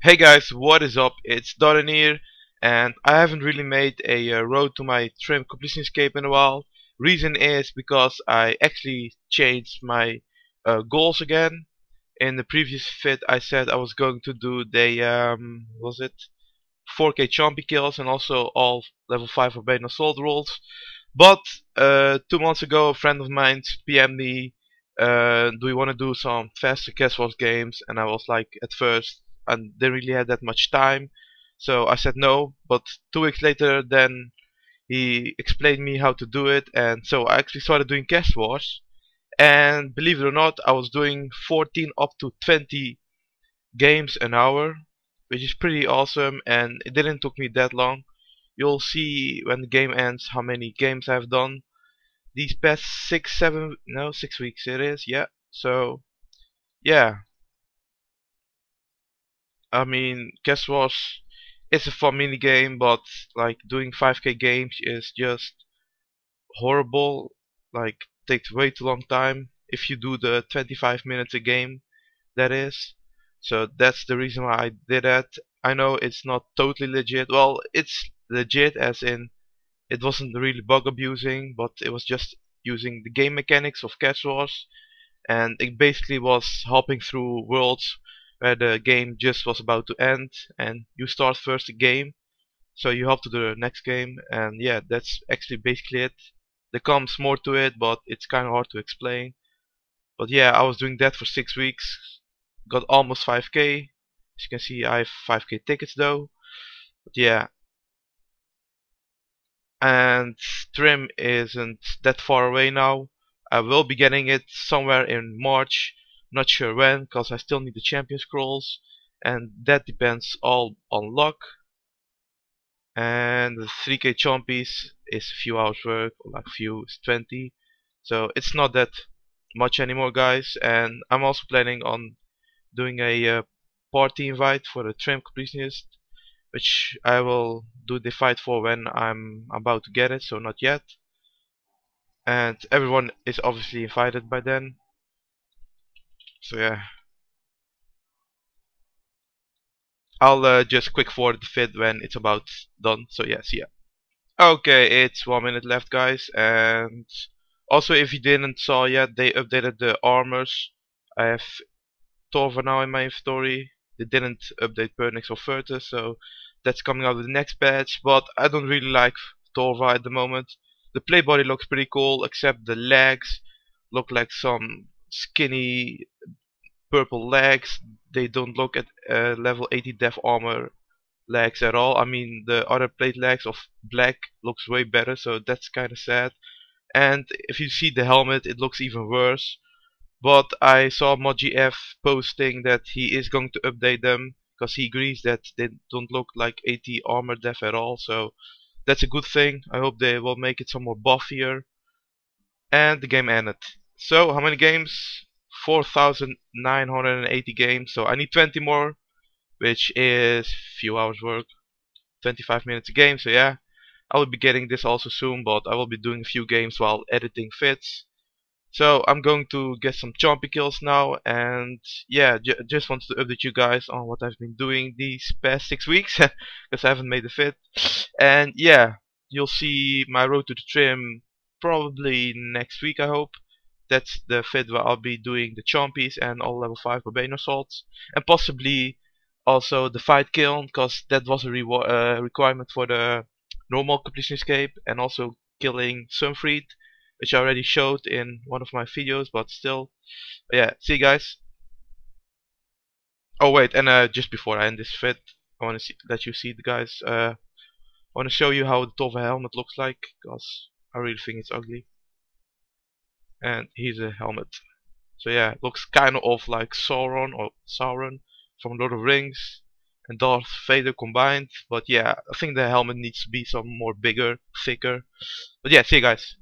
Hey guys, what is up? It's Dardan here, and I haven't really made a road to my trim completioniscape in a while. Reason is because I actually changed my goals again. In the previous fit I said I was going to do the 4K Chompy kills and also all level 5 Barbarian Assault rolls. But 2 months ago a friend of mine PM'd me, do we want to do some faster Castle Wars games? And I was like, at first I didn't really have that much time, so I said no. But 2 weeks later then he explained me how to do it, and so I actually started doing Castle Wars. And believe it or not, I was doing 14 up to 20 games an hour, which is pretty awesome, and it didn't took me that long. You'll see when the game ends how many games I've done these past 6 weeks it is, yeah. So yeah, I mean, Castle Wars is a fun mini game, but like doing 5K games is just horrible. Like, takes way too long time if you do the 25 minutes a game, that is. So that's the reason why I did that. I know it's not totally legit. Well, it's legit as in it wasn't really bug abusing, but it was just using the game mechanics of Castle Wars, and it basically was hopping through worlds where the game just was about to end, and you start first the game, so you hop to the next game. And yeah, that's actually basically it. There comes more to it, but it's kind of hard to explain. But yeah, I was doing that for 6 weeks, got almost 5k. As you can see, I have 5k tickets though. But yeah, and trim isn't that far away now. I will be getting it somewhere in March, not sure when, because I still need the Champion scrolls, and that depends all on luck. And the 3k Chompies is a few hours work, like few is 20, so it's not that much anymore, guys. And I'm also planning on doing a party invite for the trim completionist, which I will do the fight for when I'm about to get it, so not yet. And everyone is obviously invited by then, so yeah. I'll just quick forward the fit when it's about done, so yes, yeah. Okay, it's 1 minute left, guys, and also if you didn't saw yet, they updated the armors. I have Torva now in my inventory. They didn't update Pernix or Fertus, so that's coming out with the next patch, but I don't really like Torva at the moment. The play body looks pretty cool, except the legs look like some skinny purple legs. They don't look at level 80 def armor legs at all. I mean, the other plate legs of black looks way better, so that's kinda sad. And if you see the helmet, it looks even worse. But I saw modgf posting that he is going to update them, because he agrees that they don't look like 80 armor def at all, so that's a good thing. I hope they will make it some more buffier. And the game ended. So how many games? 4,980 games, so I need 20 more, which is few hours work, 25 minutes a game. So yeah, I will be getting this also soon, but I will be doing a few games while editing fits. So I'm going to get some Chompy kills now, and yeah, just wanted to update you guys on what I've been doing these past 6 weeks, because I haven't made a fit. And yeah, you'll see my road to the trim probably next week, I hope. That's the fit where I'll be doing the Chompies and all level 5 Barbarian Assaults, and possibly also the Fight Kiln, because that was a requirement for the normal completioniscape, and also killing Sunfried, which I already showed in one of my videos, but still. But yeah, see you guys. Oh wait, and just before I end this fit, I want to let you see the guys. I want to show you how the Torva helmet looks like, because I really think it's ugly. And here's a helmet. So yeah, it looks kind of like Sauron or Sauron from Lord of the Rings and Darth Vader combined. But yeah, I think the helmet needs to be some more bigger, thicker. But yeah, see you guys.